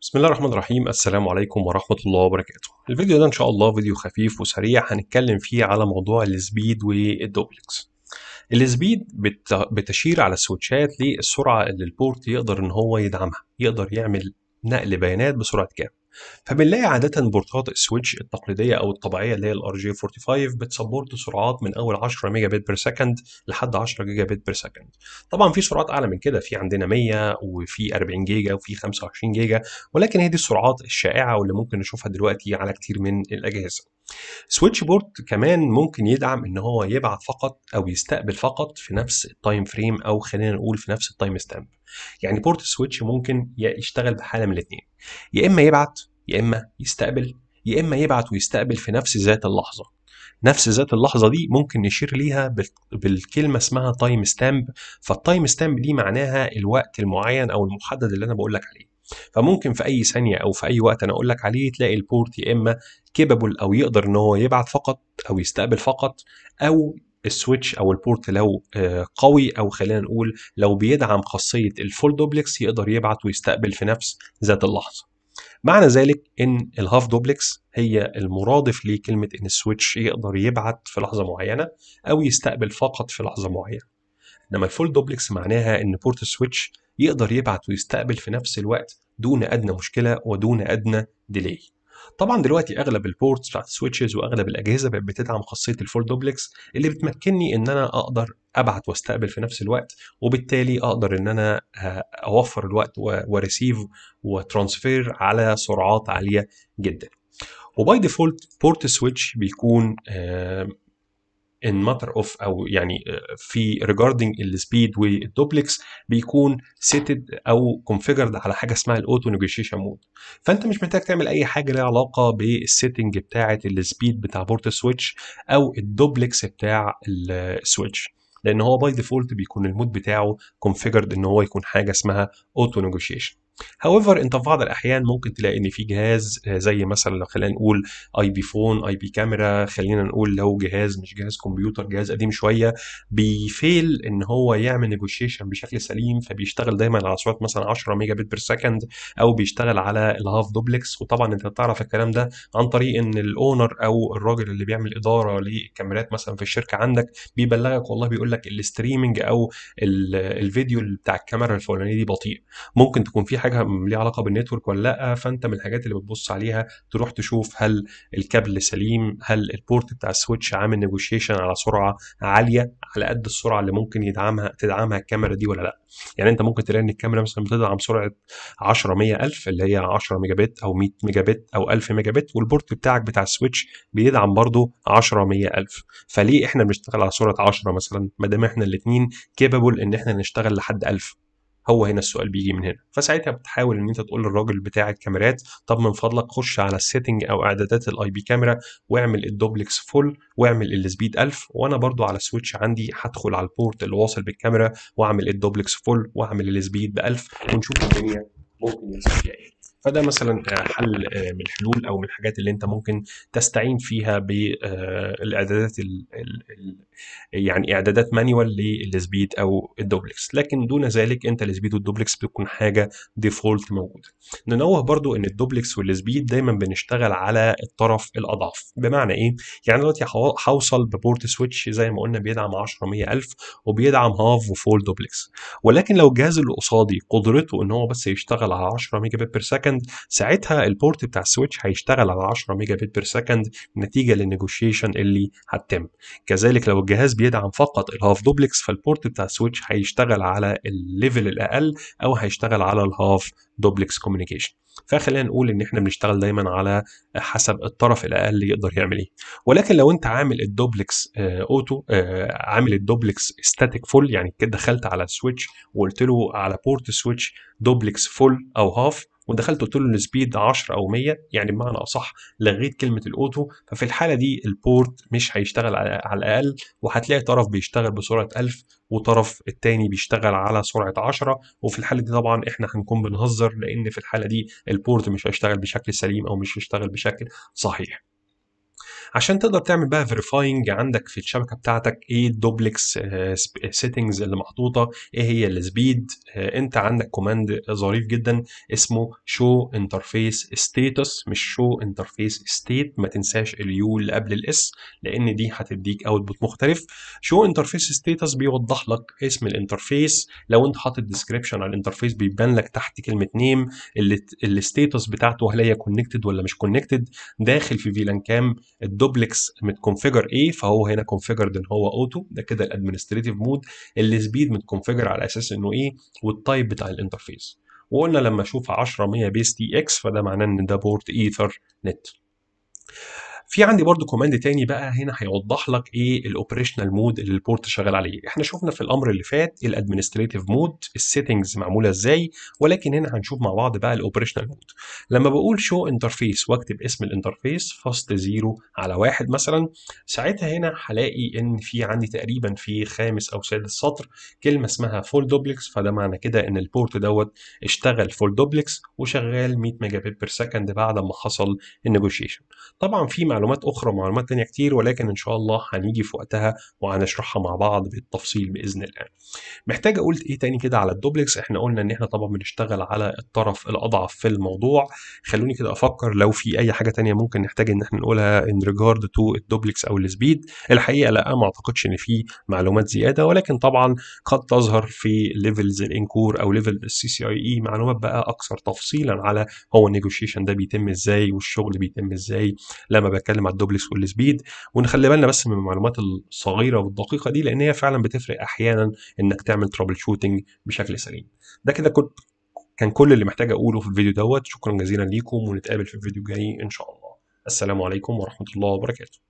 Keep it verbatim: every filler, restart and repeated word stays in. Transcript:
بسم الله الرحمن الرحيم. السلام عليكم ورحمة الله وبركاته. الفيديو ده ان شاء الله فيديو خفيف وسريع هنتكلم فيه على موضوع السبيد والدوبلكس. السبيد بتشير على السويتشات للسرعة اللي البورت يقدر ان هو يدعمها، يقدر يعمل نقل بيانات بسرعة كام. فبنلاقي عادة بورتات السويتش التقليدية أو الطبيعية اللي هي ال آر جي خمسة وأربعين بتسبورت سرعات من أول عشرة ميجا بت بير سكند لحد عشرة جيجا بت بير سكند. طبعًا في سرعات أعلى من كده، في عندنا مية وفي أربعين جيجا وفي خمسة وعشرين جيجا، ولكن هي دي السرعات الشائعة واللي ممكن نشوفها دلوقتي على كتير من الأجهزة. سويتش بورت كمان ممكن يدعم إن هو يبعت فقط أو يستقبل فقط في نفس التايم فريم، أو خلينا نقول في نفس التايم ستامب. يعني بورت السويتش ممكن يشتغل بحالة من الاتنين، يا إما يبعت يا إما يستقبل، يا إما يبعت ويستقبل في نفس ذات اللحظة. نفس ذات اللحظة دي ممكن نشير ليها بالكلمة اسمها تايم ستامب، فالتايم ستامب دي معناها الوقت المعين أو المحدد اللي أنا بقول لك عليه. فممكن في أي ثانية أو في أي وقت أنا أقول لك عليه تلاقي البورت يا إما كيبابل أو يقدر إن هو يبعت فقط أو يستقبل فقط، أو السويتش او البورت لو قوي او خلينا نقول لو بيدعم خاصيه الفول دوبلكس يقدر يبعت ويستقبل في نفس ذات اللحظه. معنى ذلك ان الهاف دوبلكس هي المرادف لكلمه ان السويتش يقدر يبعت في لحظه معينه او يستقبل فقط في لحظه معينه، انما الفول دوبلكس معناها ان بورت السويتش يقدر يبعت ويستقبل في نفس الوقت دون ادنى مشكله ودون ادنى ديلي. طبعا دلوقتي اغلب البورتس بتاعت السويتشز واغلب الاجهزه بقت بتدعم خاصيه الفول دوبلكس اللي بتمكنني ان انا اقدر ابعت واستقبل في نفس الوقت، وبالتالي اقدر ان انا اوفر الوقت وريسيف وترانسفير على سرعات عاليه جدا. وباي ديفولت بورت السويتش بيكون ان ماتر اوف او يعني في ريجاردنج السبيد والدوبلكس بيكون سيتد او كونفيجرد على حاجه اسمها الاوتو نيجوشيشن مود، فانت مش محتاج تعمل اي حاجه ليها علاقه بالسيتنج بتاعه السبيد بتاع بورت السويتش او الدوبلكس بتاع السويتش، لان هو باي ديفولت بيكون المود بتاعه كونفيجرد ان هو يكون حاجه اسمها اوتو نيجوشيشن. هاويفر انت في بعض الاحيان ممكن تلاقي ان في جهاز زي مثلا خلينا نقول اي بي فون، اي بي كاميرا، خلينا نقول لو جهاز مش جهاز كمبيوتر، جهاز قديم شويه، بيفيل ان هو يعمل نيجوشيشن بشكل سليم، فبيشتغل دايما على سرعه مثلا عشرة ميجا بت بير سكند او بيشتغل على الهاف دوبلكس. وطبعا انت بتعرف الكلام ده عن طريق ان الاونر او الراجل اللي بيعمل اداره للكاميرات مثلا في الشركه عندك بيبلغك، والله بيقول لك الاستريمنج او الفيديو بتاع الكاميرا الفلانيه دي بطيء، ممكن تكون في حاجه ليها علاقه بالنتورك ولا لا، فانت من الحاجات اللي بتبص عليها تروح تشوف هل الكابل سليم، هل البورت بتاع السويتش عامل نيجوشيشن على سرعه عاليه على قد السرعه اللي ممكن يدعمها تدعمها الكاميرا دي ولا لا. يعني انت ممكن تلاقي ان الكاميرا مثلا بتدعم سرعه عشرة مية ألف اللي هي عشرة ميجا بت او مية ميجا بت او ألف ميجا بت، والبورت بتاعك بتاع السويتش بيدعم برضه عشرة مية ألف، فليه احنا بنشتغل على سرعه عشرة مثلا ما دام احنا الاثنين كيبابل ان احنا نشتغل لحد ألف؟ هو هنا السؤال بيجي من هنا. فساعتها بتحاول ان انت تقول للراجل بتاع الكاميرات طب من فضلك خش على السيتنج او اعدادات الاي بي كاميرا واعمل الدوبلكس فول واعمل السبيد ألف، وانا برضو على السويتش عندي هدخل على البورت اللي واصل بالكاميرا واعمل الدوبلكس فول واعمل السبيد ب ألف، ونشوف الدنيا ممكن يحصل فيها ايه. فده مثلا حل من الحلول او من الحاجات اللي انت ممكن تستعين فيها بالاعدادات ال ال يعني اعدادات مانيوال للسبيد او الدوبلكس، لكن دون ذلك انت السبيد والدوبلكس بتكون حاجه ديفولت موجوده. ننوه برضو ان الدوبلكس والسبيد دايما بنشتغل على الطرف الاضعف. بمعنى ايه؟ يعني دلوقتي هوصل ببورت سويتش زي ما قلنا بيدعم عشرة مية ألف وبيدعم هاف وفول دوبلكس، ولكن لو الجهاز اللي قصادي قدرته ان هو بس يشتغل على عشرة ميجا بت بير سكند، ساعتها البورت بتاع السويتش هيشتغل على عشرة ميجا بت بير سكند نتيجه للنيجوشيشن اللي هتتم. كذلك لو الجهاز بيدعم فقط الهاف دوبلكس فالبورت بتاع السويتش هيشتغل على الليفل الاقل او هيشتغل على الهاف دوبلكس كوميونيكيشن. فخلينا نقول ان احنا بنشتغل دايما على حسب الطرف الاقل يقدر يعمل ايه. ولكن لو انت عامل الدوبلكس آه اوتو آه عامل الدوبلكس ستاتيك فول، يعني كده دخلت على السويتش وقلت له على بورت السويتش دوبلكس فول او هاف، ودخلت قلت له السبيد عشرة او مية، يعني بمعنى اصح لغيت كلمه الاوتو، ففي الحاله دي البورت مش هيشتغل على الاقل، وهتلاقي طرف بيشتغل بسرعه ألف وطرف الثاني بيشتغل على سرعه عشرة، وفي الحاله دي طبعا احنا هنكون بنهزر لان في الحاله دي البورت مش هيشتغل بشكل سليم او مش هيشتغل بشكل صحيح. عشان تقدر تعمل بقى فيريفاينج عندك في الشبكه بتاعتك، ايه الدوبلكس سيتنجز اللي محطوطه، ايه هي السبيد. انت عندك كوماند ظريف جدا اسمه شو انترفيس ستاتس، مش شو انترفيس ستيت، ما تنساش اليو اللي قبل الاس لان دي هتديك اوتبوت مختلف. شو انترفيس ستاتس بيوضح لك اسم الانترفيس، لو انت حاطط ديسكريبشن على الانترفيس بيبان لك تحت كلمه نيم الستاتس بتاعته، هل هي كونكتد ولا مش كونكتد. داخل في فيلان كام الدوبلكس متكونفيجر ايه، فهو هنا كونفيجرد ان هو اوتو، ده كده الادمنستريتيف مود. السبيد متكونفيجر على اساس انه ايه، والتايب بتاع الانترفيس. وقلنا لما اشوف عشرة مية بيس تي اكس فده معناه ان ده بورت ايثر نت. في عندي برضو كوماند تاني بقى هنا هيوضح لك ايه الاوبريشنال مود اللي البورت شغال عليه. احنا شفنا في الامر اللي فات الادمنستريتيف مود السيتنجز معموله ازاي، ولكن هنا هنشوف مع بعض بقى الاوبريشنال مود. لما بقول شو انترفيس واكتب اسم الانترفيس فاست زيرو على واحد مثلا، ساعتها هنا هلاقي ان في عندي تقريبا في خامس او سادس سطر كلمه اسمها فول دوبلكس، فده معنى كده ان البورت دوت اشتغل فول دوبلكس وشغال مية ميجا بت بير سكند بعد ما حصل النيجوشيشن. طبعا في معلومات اخرى معلومات تانية كتير، ولكن ان شاء الله هنيجي في وقتها وهنشرحها مع بعض بالتفصيل باذن الله. محتاج اقول ايه تاني كده على الدوبلكس؟ احنا قلنا ان احنا طبعا بنشتغل على الطرف الاضعف في الموضوع. خلوني كده افكر لو في اي حاجه تانية ممكن نحتاج ان احنا نقولها ان ريجارد تو الدوبلكس او السبيد. الحقيقه لا، ما اعتقدش ان في معلومات زياده، ولكن طبعا قد تظهر في ليفلز الانكور او ليفل السي سي اي اي معلومات بقى اكثر تفصيلا على هو النيجوشيشن ده بيتم ازاي والشغل بيتم ازاي لما بتكلم على الدوبلكس والسبيد. ونخلي بالنا بس من المعلومات الصغيره والدقيقه دي لان هي فعلا بتفرق احيانا انك تعمل ترابل شوتنج بشكل سليم. ده كده كنت كان كل اللي محتاج اقوله في الفيديو دوت. شكرا جزيلا ليكم ونتقابل في الفيديو الجاي ان شاء الله. السلام عليكم ورحمه الله وبركاته.